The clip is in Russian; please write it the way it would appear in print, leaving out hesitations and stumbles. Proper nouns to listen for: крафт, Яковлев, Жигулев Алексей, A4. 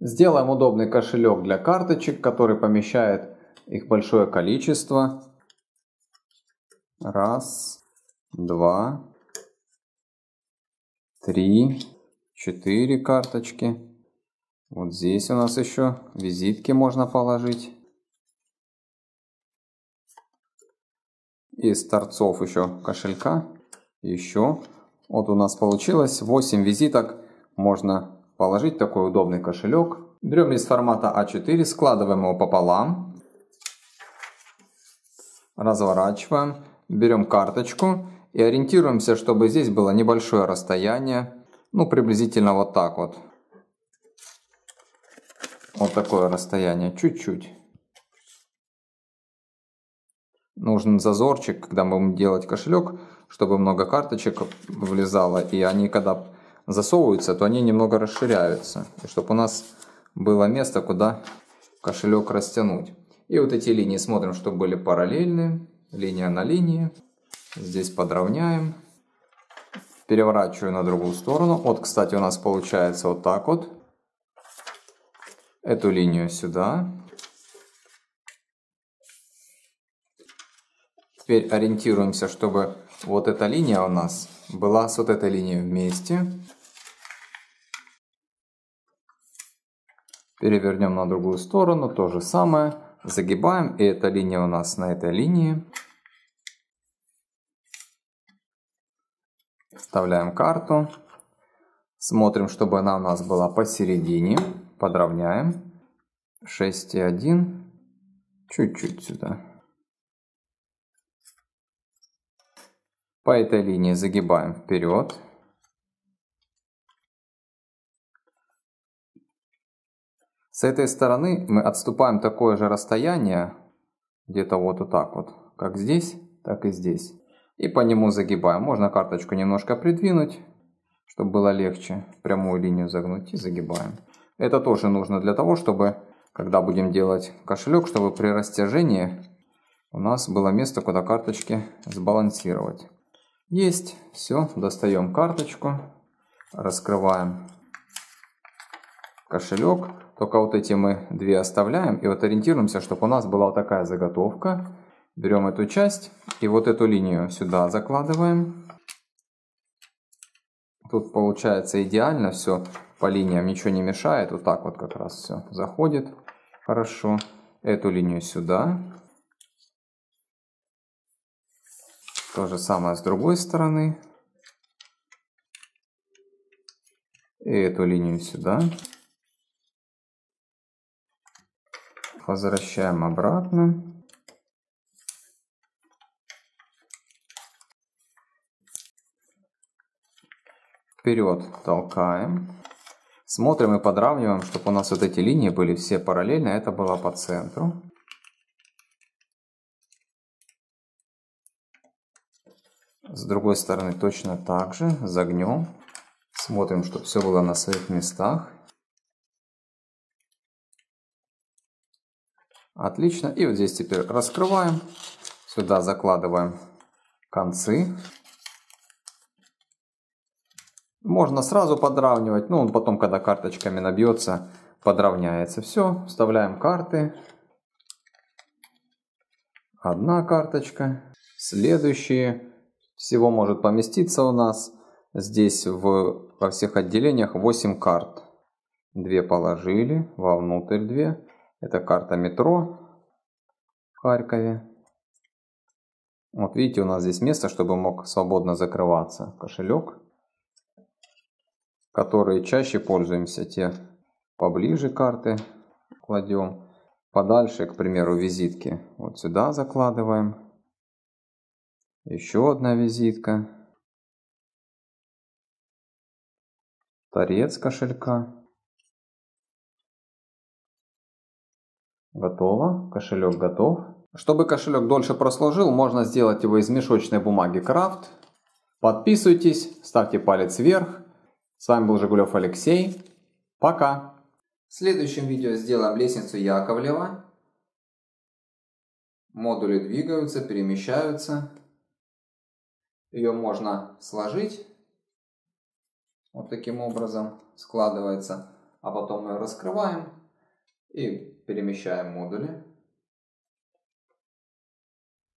Сделаем удобный кошелек для карточек, который помещает их большое количество. Раз, два, три, четыре карточки. Вот здесь у нас еще визитки можно положить. Из торцов еще кошелька. Еще. Вот у нас получилось 8 визиток. Можно положить такой удобный кошелек. Берем лист формата А4, складываем его пополам. Разворачиваем. Берем карточку и ориентируемся, чтобы здесь было небольшое расстояние. Ну, приблизительно вот так вот. Вот такое расстояние, чуть-чуть. Нужен зазорчик, когда мы будем делать кошелек, чтобы много карточек влезало. И они, когда засовываются, то они немного расширяются. И чтобы у нас было место, куда кошелек растянуть. И вот эти линии смотрим, чтобы были параллельны. Линия на линии. Здесь подровняем. Переворачиваю на другую сторону. Вот, кстати, у нас получается вот так вот. Эту линию сюда. Теперь ориентируемся, чтобы вот эта линия у нас была с вот этой линией вместе. Перевернем на другую сторону. То же самое. Загибаем, и эта линия у нас на этой линии. Вставляем карту. Смотрим, чтобы она у нас была посередине. Подровняем. 6 и 1. Чуть-чуть сюда. По этой линии загибаем вперед. С этой стороны мы отступаем такое же расстояние, где-то вот так вот, как здесь, так и здесь. И по нему загибаем. Можно карточку немножко придвинуть, чтобы было легче. Прямую линию загнуть и загибаем. Это тоже нужно для того, чтобы, когда будем делать кошелек, чтобы при растяжении у нас было место, куда карточки сбалансировать. Есть. Все. Достаем карточку. Раскрываем кошелек. Только вот эти мы две оставляем. И вот ориентируемся, чтобы у нас была вот такая заготовка. Берем эту часть и вот эту линию сюда закладываем. Тут получается идеально все по линиям, ничего не мешает. Вот так вот как раз все заходит. Хорошо. Эту линию сюда. То же самое с другой стороны. И эту линию сюда. Возвращаем обратно. Вперед толкаем. Смотрим и подравниваем, чтобы у нас вот эти линии были все параллельно. Это было по центру. С другой стороны точно так же. Загнем. Смотрим, чтобы все было на своих местах. Отлично. И вот здесь теперь раскрываем. Сюда закладываем концы. Можно сразу подравнивать, но он потом, когда карточками набьется, подравняется. Все. Вставляем карты. Одна карточка. Следующие. Всего может поместиться у нас здесь во всех отделениях 8 карт. Две положили, вовнутрь две. Это карта метро в Харькове. Вот видите, у нас здесь место, чтобы мог свободно закрываться кошелек, который чаще пользуемся. Те поближе карты кладем. Подальше, к примеру, визитки. Вот сюда закладываем. Еще одна визитка. Торец кошелька. Готово. Кошелек готов. Чтобы кошелек дольше прослужил, можно сделать его из мешочной бумаги крафт. Подписывайтесь, ставьте палец вверх. С вами был Жигулев Алексей. Пока. В следующем видео сделаем лестницу Яковлева. Модули двигаются, перемещаются. Ее можно сложить. Вот таким образом складывается. а потом мы раскрываем и перемещаем модули.